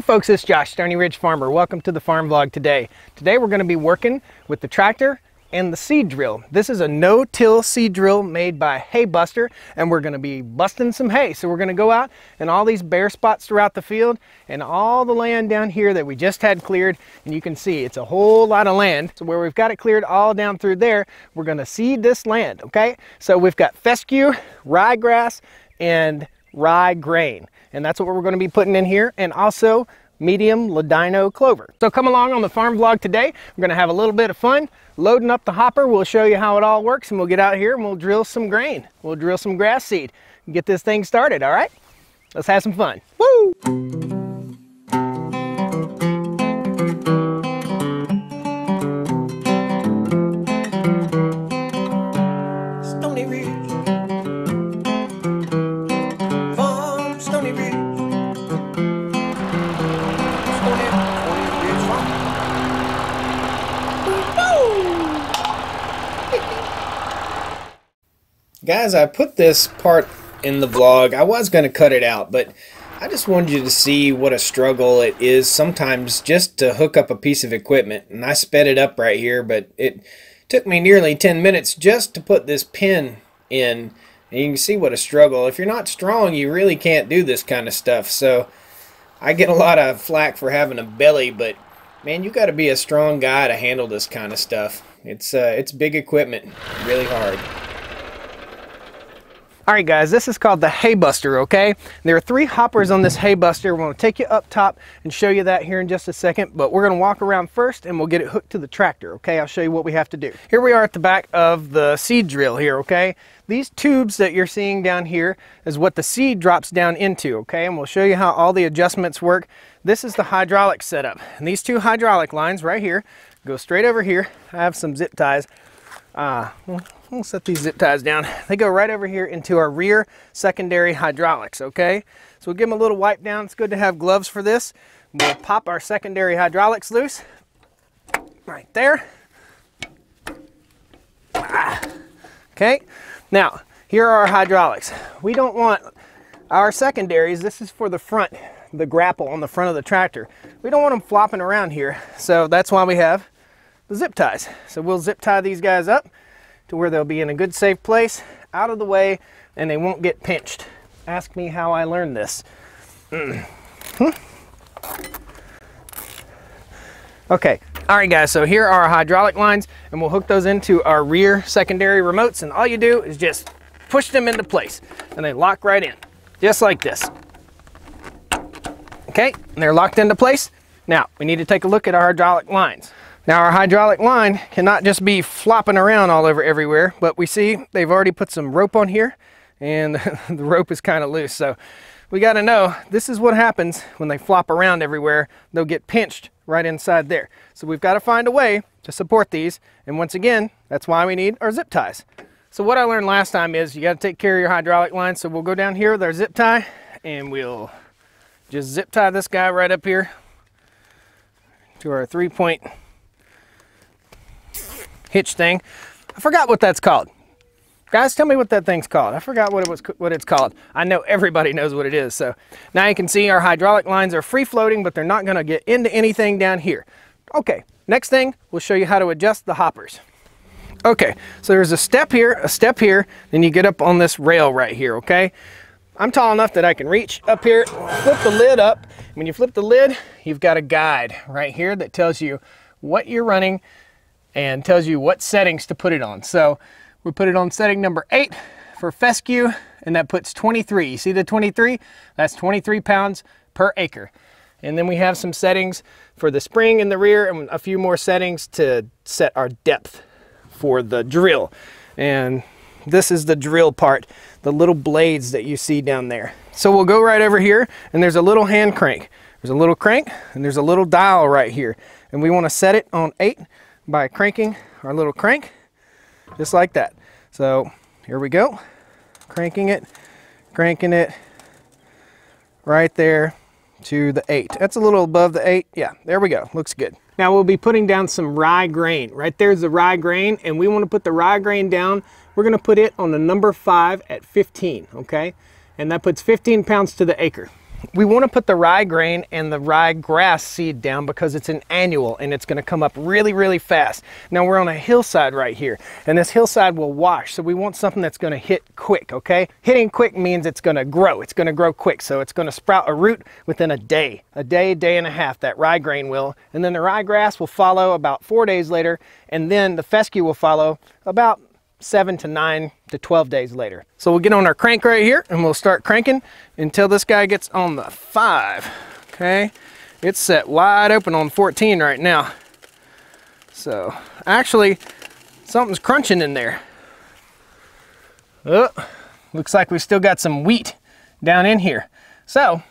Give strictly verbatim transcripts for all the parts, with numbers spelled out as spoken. Hey folks, it's Josh, Stoney Ridge Farmer. Welcome to the farm vlog today. Today we're going to be working with the tractor and the seed drill. This is a no-till seed drill made by Hay Buster, and we're going to be busting some hay. So we're going to go out and all these bare spots throughout the field and all the land down here that we just had cleared, and you can see it's a whole lot of land. So where we've got it cleared all down through there, we're going to seed this land, okay? So we've got fescue, ryegrass, and rye grain, and that's what we're going to be putting in here, and also medium ladino clover. So come along on the farm vlog today. We're going to have a little bit of fun loading up the hopper. We'll show you how it all works, and we'll get out here and we'll drill some grain, we'll drill some grass seed and get this thing started. All right, let's have some fun. Woo! Guys, I put this part in the vlog. I was going to cut it out, but I just wanted you to see what a struggle it is sometimes just to hook up a piece of equipment. And I sped it up right here, but it took me nearly ten minutes just to put this pin in. And you can see what a struggle. If you're not strong, you really can't do this kind of stuff. So I get a lot of flack for having a belly, but man, you got to be a strong guy to handle this kind of stuff. It's, uh, it's big equipment, really hard. Alright guys, this is called the Hay Buster, okay? There are three hoppers on this Hay Buster. We're going to take you up top and show you that here in just a second, but we're going to walk around first and we'll get it hooked to the tractor, okay? I'll show you what we have to do. Here we are at the back of the seed drill here, okay? These tubes that you're seeing down here is what the seed drops down into, okay? And we'll show you how all the adjustments work. This is the hydraulic setup. And these two hydraulic lines right here go straight over here. I have some zip ties. Uh, we'll set these zip ties down. They go right over here into our rear secondary hydraulics, okay? So we'll give them a little wipe down. It's good to have gloves for this. We'll pop our secondary hydraulics loose right there. Ah. Okay, now here are our hydraulics. We don't want our secondaries, this is for the front, the grapple on the front of the tractor. We don't want them flopping around here, so that's why we have the zip ties. So we'll zip tie these guys up to where they'll be in a good safe place, out of the way, and they won't get pinched. Ask me how I learned this. Mm. Hmm. Okay, all right guys, so here are our hydraulic lines, and we'll hook those into our rear secondary remotes, and all you do is just push them into place and they lock right in, just like this. Okay, and they're locked into place. Now we need to take a look at our hydraulic lines. Now our hydraulic line cannot just be flopping around all over everywhere, but we see they've already put some rope on here and the rope is kind of loose. So we got to know this is what happens when they flop around everywhere. They'll get pinched right inside there. So we've got to find a way to support these. And once again, that's why we need our zip ties. So what I learned last time is you got to take care of your hydraulic line. So we'll go down here with our zip tie and we'll just zip tie this guy right up here to our three point hitch thing. I forgot what that's called. Guys, tell me what that thing's called. I forgot what it was, what it's called. I know everybody knows what it is. So now you can see our hydraulic lines are free floating, but they're not going to get into anything down here. Okay, next thing, we'll show you how to adjust the hoppers. Okay, so there's a step here, a step here, then you get up on this rail right here, okay? I'm tall enough that I can reach up here, flip the lid up. When you flip the lid, you've got a guide right here that tells you what you're running and tells you what settings to put it on. So we put it on setting number eight for fescue, and that puts twenty-three. You see the twenty-three? That's twenty-three pounds per acre. And then we have some settings for the spring in the rear and a few more settings to set our depth for the drill. And this is the drill part, the little blades that you see down there. So we'll go right over here, and there's a little hand crank. There's a little crank, and there's a little dial right here. And we want to set it on eight by cranking our little crank just like that. So here we go, cranking it, cranking it right there to the eight. That's a little above the eight. Yeah, there we go, looks good. Now we'll be putting down some rye grain. Right there's the rye grain, and we want to put the rye grain down. We're going to put it on the number five at fifteen, okay? And that puts fifteen pounds to the acre. we want to put the rye grain and the rye grass seed down because it's an annual and it's going to come up really, really fast. Now we're on a hillside right here, and this hillside will wash, so we want something that's going to hit quick, okay? Hitting quick means it's going to grow. It's going to grow quick, so it's going to sprout a root within a day, a day, day and a half, that rye grain will, and then the rye grass will follow about four days later, and then the fescue will follow about seven to nine to twelve days later. So we'll get on our crank right here and we'll start cranking until this guy gets on the five. Okay, it's set wide open on fourteen right now. So actually something's crunching in there. Oh, looks like we've still got some wheat down in here. So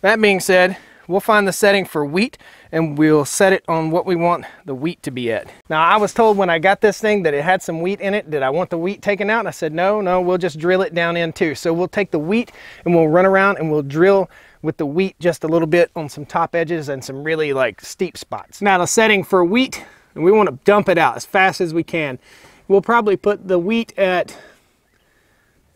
that being said, we'll find the setting for wheat and we'll set it on what we want the wheat to be at. Now I was told when I got this thing that it had some wheat in it. Did I want the wheat taken out? And I said, no, no, we'll just drill it down in too. So we'll take the wheat and we'll run around and we'll drill with the wheat just a little bit on some top edges and some really like steep spots. Now the setting for wheat, and we want to dump it out as fast as we can. We'll probably put the wheat at,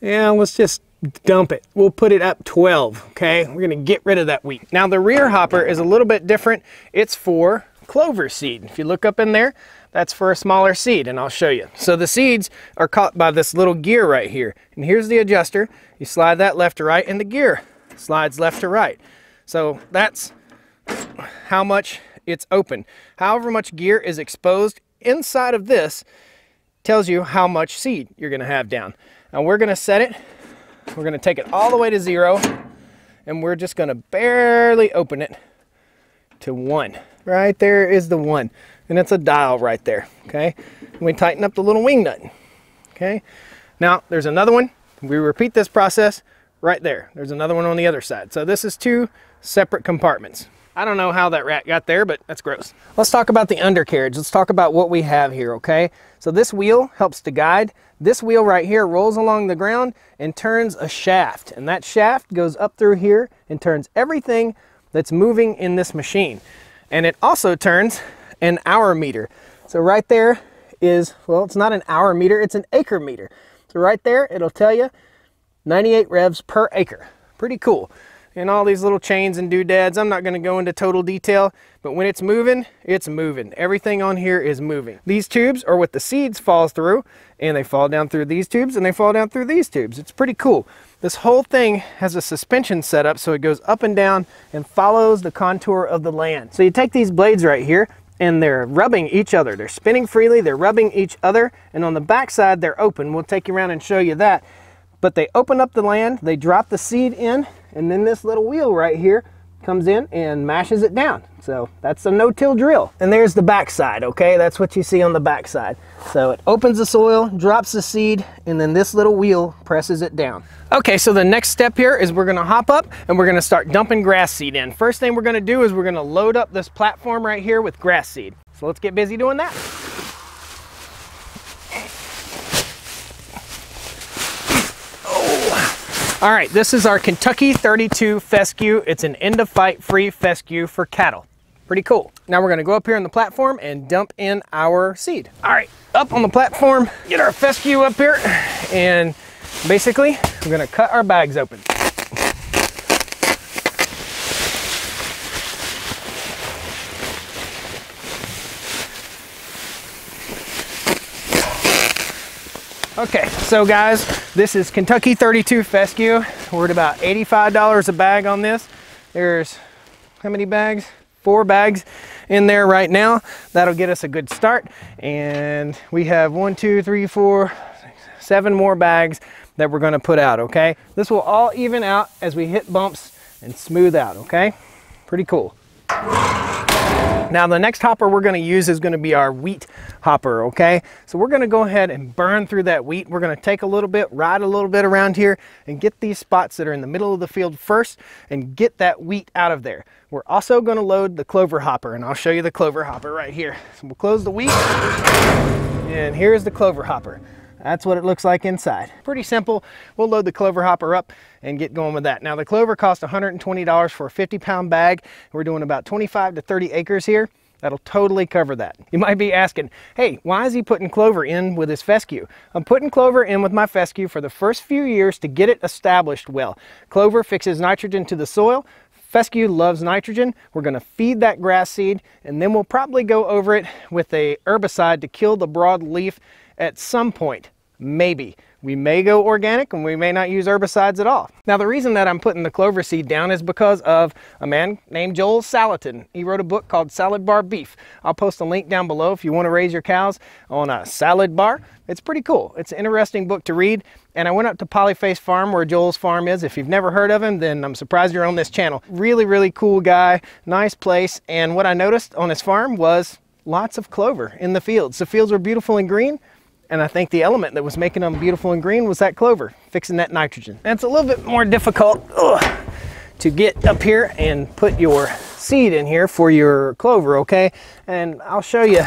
yeah, let's just dump it. We'll put it up twelve, okay? We're gonna get rid of that wheat. Now the rear hopper is a little bit different. It's for clover seed. If you look up in there, that's for a smaller seed, and I'll show you. So the seeds are caught by this little gear right here. And here's the adjuster. You slide that left to right, and the gear slides left to right. So that's how much it's open. However much gear is exposed inside of this tells you how much seed you're gonna have down. Now we're gonna set it. We're going to take it all the way to zero, and we're just going to barely open it to one. Right there is the one, and it's a dial right there, okay? And we tighten up the little wing nut, okay? Now, there's another one. We repeat this process right there. There's another one on the other side. So this is two separate compartments. I don't know how that rat got there, but that's gross. Let's talk about the undercarriage. Let's talk about what we have here, okay? So this wheel helps to guide. This wheel right here rolls along the ground and turns a shaft. And that shaft goes up through here and turns everything that's moving in this machine. And it also turns an hour meter. So right there is, well, it's not an hour meter, it's an acre meter. So right there, it'll tell you ninety-eight revs per acre. Pretty cool. And all these little chains and doodads, I'm not going to go into total detail, but when it's moving, it's moving. Everything on here is moving. These tubes are what the seeds falls through, and they fall down through these tubes, and they fall down through these tubes. It's pretty cool. This whole thing has a suspension set up, so it goes up and down and follows the contour of the land. So you take these blades right here, and they're rubbing each other. They're spinning freely, they're rubbing each other, and on the back side, they're open. We'll take you around and show you that. But they open up the land, they drop the seed in, and then this little wheel right here comes in and mashes it down. So that's a no-till drill. And there's the backside, okay? That's what you see on the backside. So it opens the soil, drops the seed, and then this little wheel presses it down. Okay, so the next step here is we're gonna hop up and we're gonna start dumping grass seed in. First thing we're gonna do is we're gonna load up this platform right here with grass seed. So let's get busy doing that. All right, this is our Kentucky thirty-two fescue. It's an end of fight free fescue for cattle. Pretty cool. Now we're gonna go up here on the platform and dump in our seed. All right, up on the platform, get our fescue up here, and basically we're gonna cut our bags open. Okay, so guys, this is Kentucky thirty-two fescue. We're at about eighty-five dollars a bag on this. There's, how many bags? Four bags in there right now. That'll get us a good start. And we have one, two, three, four, six, seven more bags that we're gonna put out, okay? This will all even out as we hit bumps and smooth out, okay? Pretty cool. Now the next hopper we're gonna use is gonna be our wheat hopper, okay? So we're gonna go ahead and burn through that wheat. We're gonna take a little bit, ride a little bit around here, and get these spots that are in the middle of the field first and get that wheat out of there. We're also gonna load the clover hopper, and I'll show you the clover hopper right here. So we'll close the wheat, and here's the clover hopper. That's what it looks like inside. Pretty simple. We'll load the clover hopper up and get going with that. Now the clover costs one hundred twenty dollars for a fifty pound bag. We're doing about twenty-five to thirty acres here. That'll totally cover that. You might be asking, hey, why is he putting clover in with his fescue? I'm putting clover in with my fescue for the first few years to get it established well. Clover fixes nitrogen to the soil. Fescue loves nitrogen. We're going to feed that grass seed, and then we'll probably go over it with a herbicide to kill the broadleaf at some point. Maybe. We may go organic and we may not use herbicides at all. Now, the reason that I'm putting the clover seed down is because of a man named Joel Salatin. He wrote a book called Salad Bar Beef. I'll post a link down below if you want to raise your cows on a salad bar. It's pretty cool. It's an interesting book to read. And I went up to Polyface Farm, where Joel's farm is. If you've never heard of him, then I'm surprised you're on this channel. Really, really cool guy, nice place. And what I noticed on his farm was lots of clover in the fields. The fields were beautiful and green. And I think the element that was making them beautiful and green was that clover, fixing that nitrogen. That's a little bit more difficult ugh, to get up here and put your seed in here for your clover, okay? And I'll show you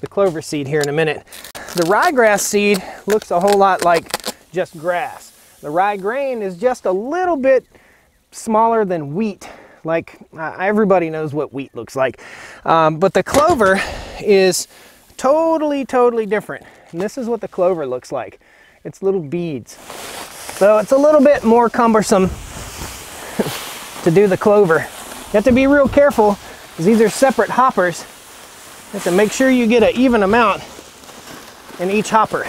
the clover seed here in a minute. The ryegrass seed looks a whole lot like just grass. The rye grain is just a little bit smaller than wheat. Like uh, everybody knows what wheat looks like. Um, but the clover is totally, totally different. And this is what the clover looks like. It's little beads. So it's a little bit more cumbersome to do the clover. You have to be real careful because these are separate hoppers. You have to make sure you get an even amount in each hopper,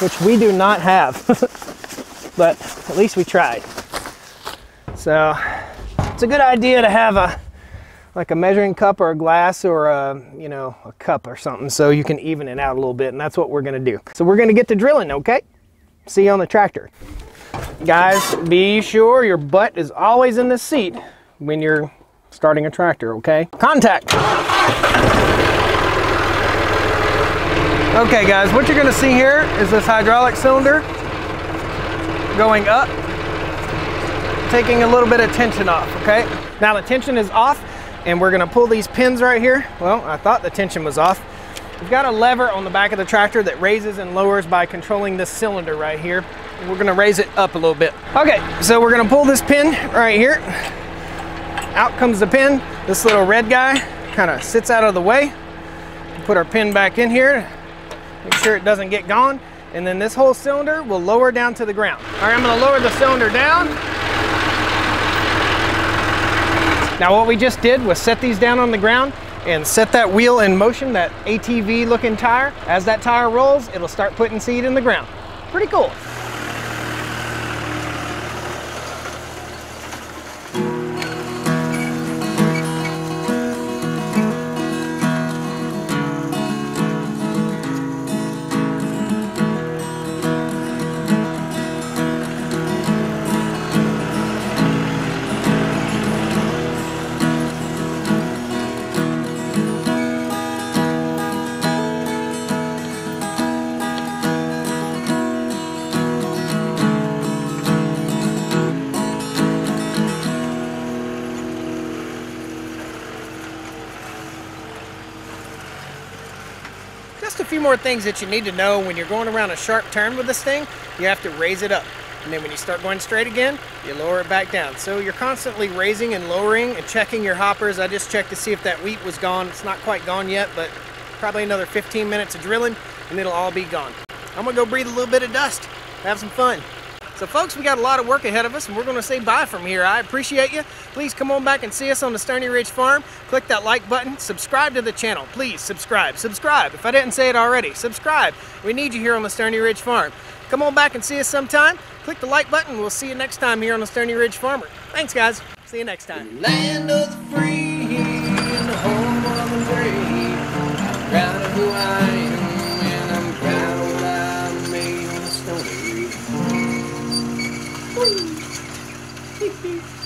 which we do not have, but at least we tried. So it's a good idea to have a like a measuring cup or a glass or a, you know, a cup or something so you can even it out a little bit, and that's what we're gonna do. So we're gonna get to drilling, okay? See you on the tractor. Guys, be sure your butt is always in the seat when you're starting a tractor, okay? Contact. Okay guys, what you're gonna see here is this hydraulic cylinder going up, taking a little bit of tension off, okay? Now the tension is off, and we're gonna pull these pins right here. Well, I thought the tension was off. We've got a lever on the back of the tractor that raises and lowers by controlling this cylinder right here. And we're gonna raise it up a little bit. Okay, so we're gonna pull this pin right here. Out comes the pin. This little red guy kind of sits out of the way. Put our pin back in here, make sure it doesn't get gone. And then this whole cylinder will lower down to the ground. All right, I'm gonna lower the cylinder down. Now what we just did was set these down on the ground and set that wheel in motion, that A T V looking tire. As that tire rolls, it'll start putting seed in the ground. Pretty cool. Just a few more things that you need to know when you're going around a sharp turn with this thing. You have to raise it up, and then when you start going straight again, you lower it back down. So you're constantly raising and lowering and checking your hoppers. I just checked to see if that wheat was gone. It's not quite gone yet, but probably another fifteen minutes of drilling and it'll all be gone. I'm gonna go breathe a little bit of dust, have some fun. So folks, we got a lot of work ahead of us, and we're gonna say bye from here. I appreciate you. Please come on back and see us on the Stoney Ridge Farm. Click that like button, subscribe to the channel. Please subscribe, subscribe. If I didn't say it already, subscribe. We need you here on the Stoney Ridge Farm. Come on back and see us sometime. Click the like button. We'll see you next time here on the Stoney Ridge Farmer. Thanks guys, see you next time. Land of the free and the home of the brave. I'm proud of who I am, and I'm proud of what I made on the Stoney Ridge. Woo!